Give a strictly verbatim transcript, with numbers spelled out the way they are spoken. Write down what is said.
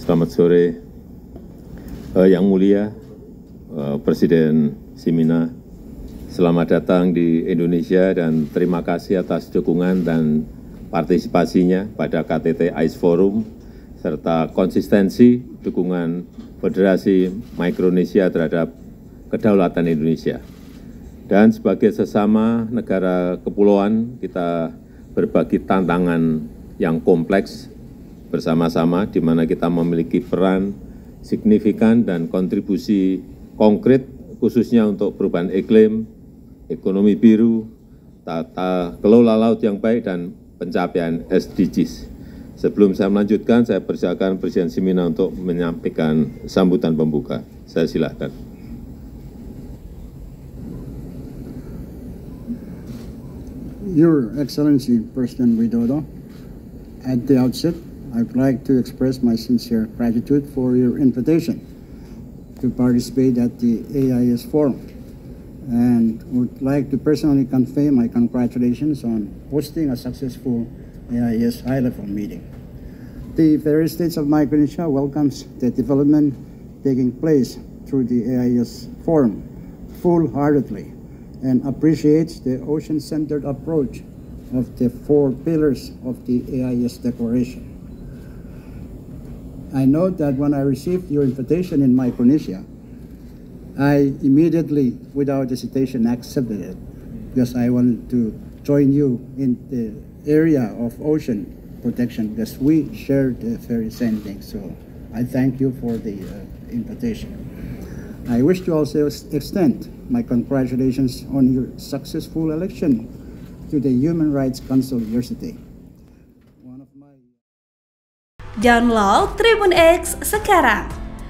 Selamat sore, uh, Yang Mulia uh, Presiden Simina. Selamat datang di Indonesia dan terima kasih atas dukungan dan partisipasinya pada K T T A I S Forum serta konsistensi dukungan Federasi Micronesia terhadap kedaulatan Indonesia. Dan sebagai sesama negara kepulauan, kita berbagi tantangan yang kompleks bersama-sama, di mana kita memiliki peran signifikan dan kontribusi konkret, khususnya untuk perubahan iklim, ekonomi biru, tata kelola laut yang baik, dan pencapaian S D Gs. Sebelum saya melanjutkan, saya persilakan Presiden Simina untuk menyampaikan sambutan pembuka. Saya silakan. Your Excellency, President Widodo, at the outset, I'd like to express my sincere gratitude for your invitation to participate at the A I S Forum, and would like to personally convey my congratulations on hosting a successful A I S High Level Meeting. The Federal States of Micronesia welcomes the development taking place through the A I S Forum full-heartedly, and appreciates the ocean-centered approach of the four pillars of the A I S Declaration. I note that when I received your invitation in Micronesia, I immediately, without hesitation, accepted it, because I wanted to join you in the area of ocean protection, because we share the very same thing. So I thank you for the uh, invitation. I wish to also extend my congratulations on your successful election to the Human Rights Council University. One of my... Download Tribune X sekarang,